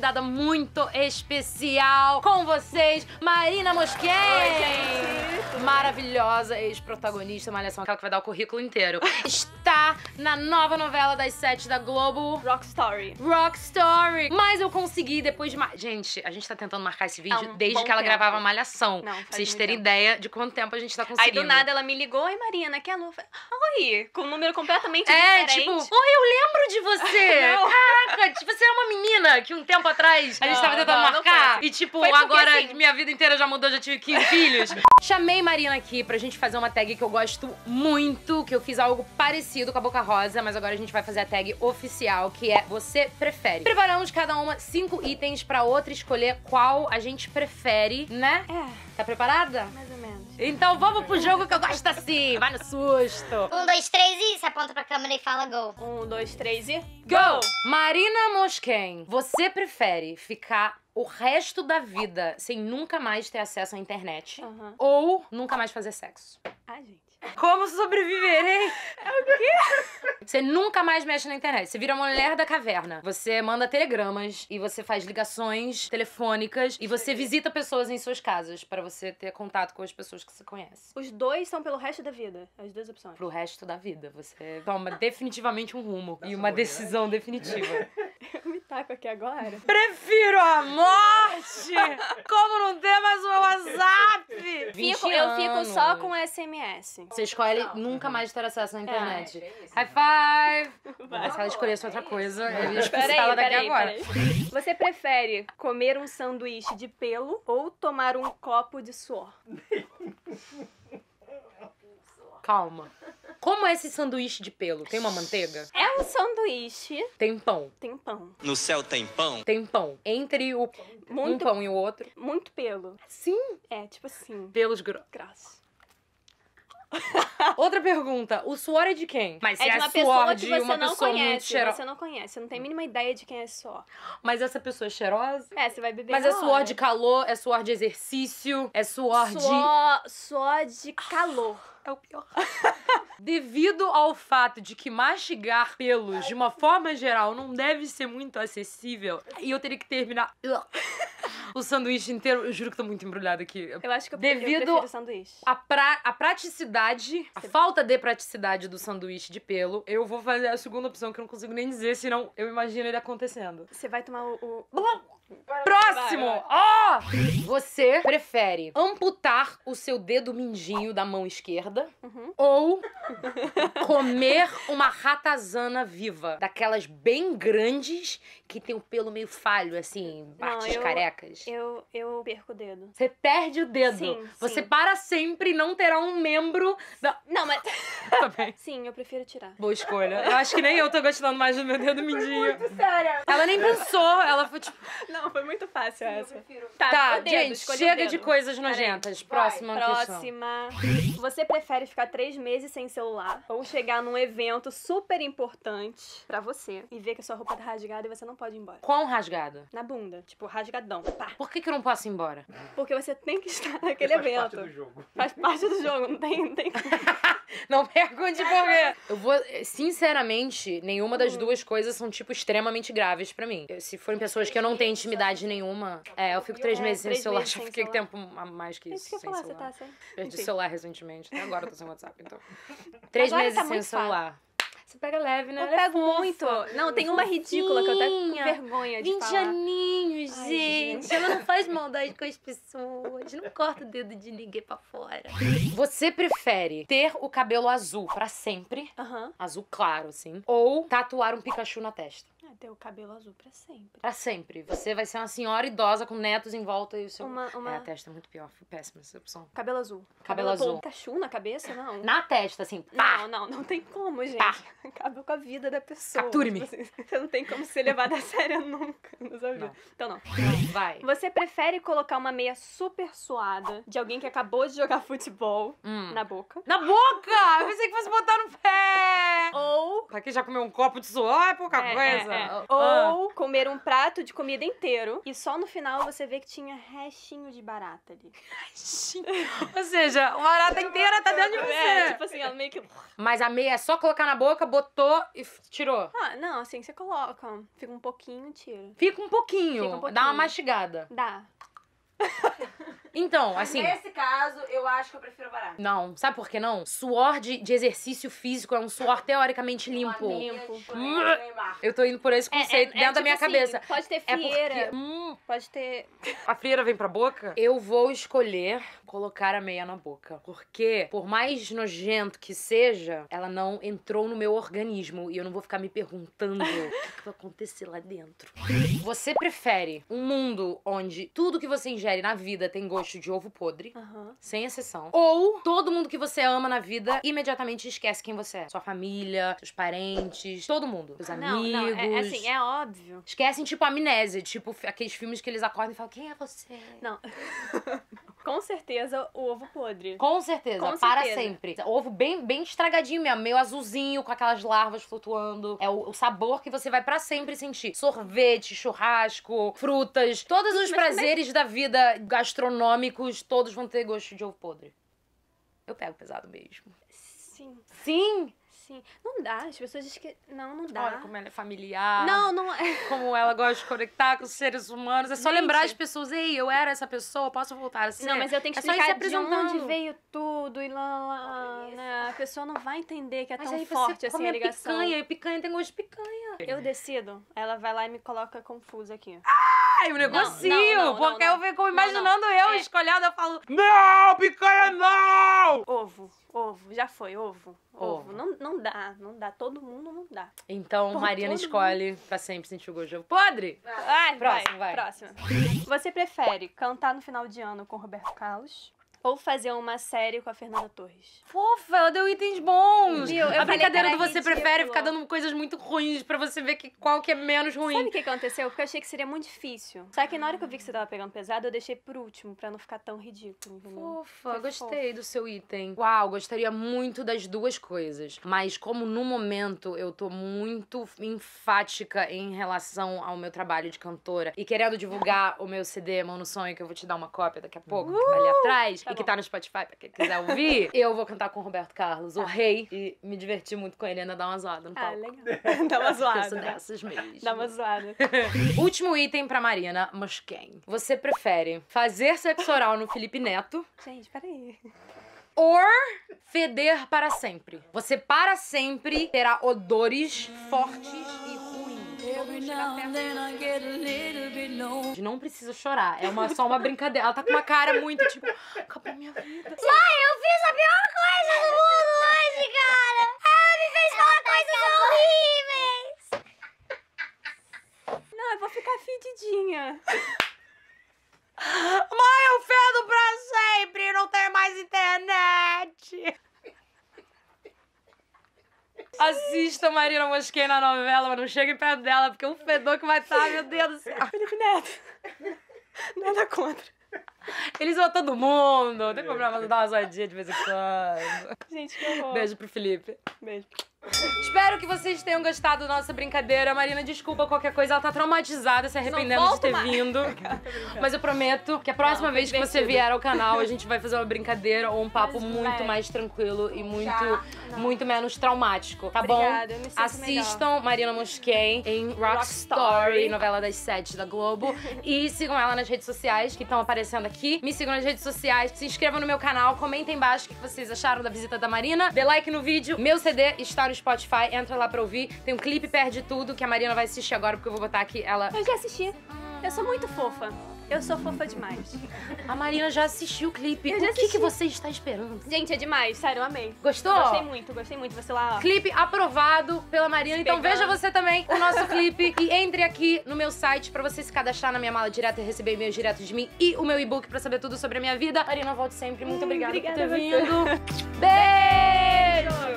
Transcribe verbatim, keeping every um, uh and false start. convidada muito especial com vocês, Marina Moschen. Oi, gente. Maravilhosa ex-protagonista, Malhação, aquela que vai dar o currículo inteiro. Está na nova novela das sete da Globo. Rock Story. Rock Story. Mas eu consegui depois de... Mar... Gente, a gente tá tentando marcar esse vídeo é um desde que ela tempo. gravava Malhação. Não, pra vocês terem tempo. ideia de quanto tempo a gente tá conseguindo. Aí do nada ela me ligou, e Marina, que é a nova... Oi, com um número completamente é, diferente. É, tipo, oi, eu lembro de você. Caraca, tipo, você é uma menina que um tempo atrás não, a gente tava tentando não, marcar. Não e tipo, porque, agora assim, minha vida inteira já mudou, já tive quinze filhos. Chamei Marina aqui pra gente fazer uma tag que eu gosto muito, que eu fiz algo parecido com a Boca Rosa, mas agora a gente vai fazer a tag oficial, que é Você Prefere. Preparamos cada uma cinco itens pra outra escolher qual a gente prefere, né? É. Tá preparada? Mais ou menos. Então vamos pro jogo que eu gosto assim. Vai no susto. Um, dois, três e... Se aponta pra câmera e fala gol. Um, dois, três e... Gol! Marina Moschen, você prefere ficar o resto da vida sem nunca mais ter acesso à internet, uhum, ou nunca mais fazer sexo? Ai, gente. Como sobreviver, hein? É o quê? Você nunca mais mexe na internet. Você vira uma mulher da caverna. Você manda telegramas e você faz ligações telefônicas e você visita pessoas em suas casas pra você ter contato com as pessoas que você conhece. Os dois são pelo resto da vida, as duas opções. Pro resto da vida. Você toma definitivamente um rumo Nossa, e uma decisão mulher. definitiva. Eu me taco aqui agora. Prefiro a morte! Como não ter mais o meu WhatsApp? Fico, eu fico só com S M S. Você escolhe não, nunca não. mais ter acesso à internet. É, é isso, High five! Vai. Mas se ela escolhesse outra coisa, eu ia expulsá-la daqui peraí, agora. Peraí. Você prefere comer um sanduíche de pelo ou tomar um copo de suor? Calma. Como é esse sanduíche de pelo? Tem uma manteiga? É um sanduíche. Tem pão. Tem pão. No céu tem pão? Tem pão. Entre o muito, um pão e o outro. Muito pelo. Sim? É, tipo assim. Pelos grossos. Outra pergunta, o suor é de quem? Mas se é de uma é pessoa que você não conhece, você não conhece, você não tem a mínima ideia de quem é suor. Mas essa pessoa é cheirosa? É, você vai beber. Mas é suor hora. de calor, é suor de exercício, é suor, suor de... Suor de calor. É o pior. Devido ao fato de que mastigar pelos, de uma forma geral, não deve ser muito acessível, e eu teria que terminar... O sanduíche inteiro, eu juro que tô muito embrulhada aqui. Eu acho que eu, Devido eu prefiro sanduíche. A, pra, a praticidade, a falta de praticidade do sanduíche de pelo, eu vou fazer a segunda opção, que eu não consigo nem dizer, senão eu imagino ele acontecendo. Você vai tomar o... o... Próximo! Ó! Oh! Você prefere amputar o seu dedo mindinho da mão esquerda, uhum, ou comer uma ratazana viva, daquelas bem grandes que tem o pelo meio falho, assim, partes não, eu... carecas. Eu, eu perco o dedo. Você perde o dedo. Sim, você sim. para sempre não terá um membro da... Não, mas... Tá bem. Sim, eu prefiro tirar. Boa escolha. Eu acho que nem eu tô gostando mais do meu dedo mindinho. Muito séria. Ela nem pensou, ela foi tipo... Não, foi muito fácil sim, essa. Eu prefiro. Tá, tá o dedo, gente, chega de coisas nojentas. Próxima Vai. Próxima. Questão. Você prefere ficar três meses sem celular ou chegar num evento super importante pra você e ver que a sua roupa tá rasgada e você não pode ir embora? Qual rasgada? Na bunda. Tipo, rasgadão. Por que que eu não posso ir embora? Porque você tem que estar naquele faz evento. Faz parte do jogo. Faz parte do jogo, não tem... Não, tem... não pergunte por quê. Eu vou... Sinceramente, nenhuma das duas coisas são, tipo, extremamente graves pra mim. Se forem pessoas que eu não tenho intimidade nenhuma... É, eu fico três é, meses sem três celular. Meses já fiquei tempo a mais que isso, isso que eu sem falar, celular. Você tá sem... Perdi Enfim. celular recentemente. Até agora eu tô sem WhatsApp, então... Três agora meses tá sem celular. Fácil. Você pega leve, né? Eu pego muito. Não, tem uma ridícula que eu até com vergonha de falar. vinte aninhos, Ai, gente. gente. Ela não faz maldade com as pessoas. Não corta o dedo de ninguém pra fora. Você prefere ter o cabelo azul pra sempre? Uhum. Azul claro, assim. Ou tatuar um Pikachu na testa? É, ter o cabelo azul pra sempre. Pra sempre. Você vai ser uma senhora idosa com netos em volta e o seu... Uma, uma... É, a testa é muito pior. Foi péssima essa opção. Cabelo azul. Cabelo, cabelo azul. Um Pikachu na cabeça, não? Na testa, assim. Pá. Não, não. Não tem como, gente. Pá. Acaba com a vida da pessoa. Capture-me. Tipo assim, você não tem como ser levada a sério nunca na sua vida. Então não. não. Vai. Você prefere colocar uma meia super suada de alguém que acabou de jogar futebol hum. na boca? Na boca! Eu pensei que fosse botar no pé! Ou... Pra quem já comeu um copo de suor, é pouca é, coisa. É, É. Ou ah. comer um prato de comida inteiro e só no final você vê que tinha restinho de barata ali. Ou seja, a barata inteira tá dentro de você. É, tipo assim, ela meio que... Mas a meia é só colocar na boca, botou e tirou. Ah, não, assim, você coloca. Fica um pouquinho, tira. Fica um pouquinho. Fica um pouquinho. Dá uma mastigada. Dá. Então, assim... Nesse caso, eu acho que eu prefiro barato. Não, sabe por que não? Suor de, de exercício físico é um suor teoricamente limpo. Limpo. Eu tô indo por esse conceito é, é, dentro é, tipo da minha assim, cabeça. Pode ter frieira. É porque, hum, pode ter... A frieira vem pra boca? Eu vou escolher colocar a meia na boca. Porque, por mais nojento que seja, ela não entrou no meu organismo. E eu não vou ficar me perguntando o que, que vai acontecer lá dentro. Você prefere um mundo onde tudo que você ingere na vida tem gosto de ovo podre, uhum. sem exceção. Ou todo mundo que você ama na vida imediatamente esquece quem você é. Sua família, seus parentes, todo mundo. Os amigos. Não, não, é, é assim, é óbvio. Esquecem, tipo, amnésia. Tipo, aqueles filmes que eles acordam e falam, quem é você? Não. Com certeza, o ovo podre. Com certeza, com para certeza. Sempre. Ovo bem, bem estragadinho mesmo, meio azulzinho, com aquelas larvas flutuando. É o, o sabor que você vai pra sempre sentir. Sorvete, churrasco, frutas, todos os Mas prazeres também... da vida gastronômicos, todos vão ter gosto de ovo podre. Eu pego pesado mesmo. Sim. Sim? Sim. Não dá, as pessoas dizem que... Não, não dá. Olha como ela é familiar. Não, não é. Como ela gosta de conectar com os seres humanos. É só Gente. Lembrar as pessoas. Ei, eu era essa pessoa, posso voltar assim. Não, mas eu tenho que é explicar de onde veio tudo e lá, lá, lá né? A pessoa não vai entender que é mas tão forte assim a ligação. Mas aí picanha, picanha tem gosto de picanha. Eu decido. Ela vai lá e me coloca confusa aqui. Ah! Eu negocio, não, não, não, porque não, não. eu fico imaginando não, não. eu é. escolhendo, eu falo, não, picanha não! Ovo, ovo, já foi, ovo, ovo. ovo. Não, não dá, não dá, todo mundo não dá. Então, Por Marina escolhe mundo. pra sempre sentir o gosto de ovo podre. Vai, vai, próximo, vai. Próxima. Você prefere cantar no final de ano com Roberto Carlos? Ou fazer uma série com a Fernanda Torres. Fofa, ela deu itens bons. Viu? A brincadeira do você ridículo. prefere ficar dando coisas muito ruins pra você ver que, qual que é menos ruim. Sabe o que aconteceu? Porque eu achei que seria muito difícil. Só que na hora que eu vi que você tava pegando pesado, eu deixei por último, pra não ficar tão ridículo. Entendeu? Fofa, Foi gostei fofa. do seu item. Uau, gostaria muito das duas coisas. Mas como no momento eu tô muito enfática em relação ao meu trabalho de cantora e querendo divulgar o meu C D, Mão no Sonho, que eu vou te dar uma cópia daqui a pouco, uh! ali atrás... Tá e bom. que tá no Spotify, pra quem quiser ouvir. Eu vou cantar com o Roberto Carlos, o ah. rei. E me diverti muito com ele, ainda dá uma zoada no palco. Ah, legal. Dá uma zoada. Eu sou dessas mesmo. Dá uma zoada. Último item pra Marina Moschen. Você prefere fazer sexo oral no Felipe Neto... Gente, peraí... Or feder para sempre. Você para sempre terá odores fortes e não precisa chorar, é uma, só uma brincadeira. Ela tá com uma cara muito tipo, acabou minha vida. Mãe, eu fiz a pior coisa do mundo hoje, cara. Ela me fez falar coisas horríveis. Não, eu vou ficar fedidinha. Mãe, eu fedo pra sempre, não tem mais internet. Assista Marina Moschen na novela, mas não chegue perto dela, porque é um fedor que vai estar, meu Deus do céu. Felipe Neto, nada contra. Eles vão todo mundo, não tem problema, dar uma zoadinha de vez em quando. Gente, que horror. Beijo pro Felipe. Beijo. Espero que vocês tenham gostado da nossa brincadeira. Marina, desculpa qualquer coisa, ela tá traumatizada, se arrependendo de ter mais. vindo. Mas eu prometo que a próxima não, vez que você vier ao canal, a gente vai fazer uma brincadeira ou um papo Mas, muito é. mais tranquilo e muito, Já, muito menos traumático, tá Obrigada, bom? Eu me sinto Assistam melhor. Marina Moschen em Rock, Rock Story, Story, novela das sete da Globo. E sigam ela nas redes sociais que estão aparecendo aqui. Me sigam nas redes sociais, se inscrevam no meu canal, comentem embaixo o que vocês acharam da visita da Marina. Dê like no vídeo, meu C D está no Spotify, entra lá pra ouvir. Tem um clipe Perde Tudo, que a Marina vai assistir agora, porque eu vou botar aqui ela... Eu já assisti. Eu sou muito fofa. Eu sou fofa demais. A Marina já assistiu o clipe. Eu já o que, que você está esperando? Gente, é demais. Sério, eu amei. Gostou? Gostei muito, gostei muito. Você lá, ó. Clipe aprovado pela Marina. Se então pegando. veja você também o nosso clipe. E entre aqui no meu site pra você se cadastrar na minha mala direta e receber e-mails diretos de mim e o meu e-book pra saber tudo sobre a minha vida. Marina, volte sempre. Muito hum, obrigada, obrigada por ter vindo. Beijo!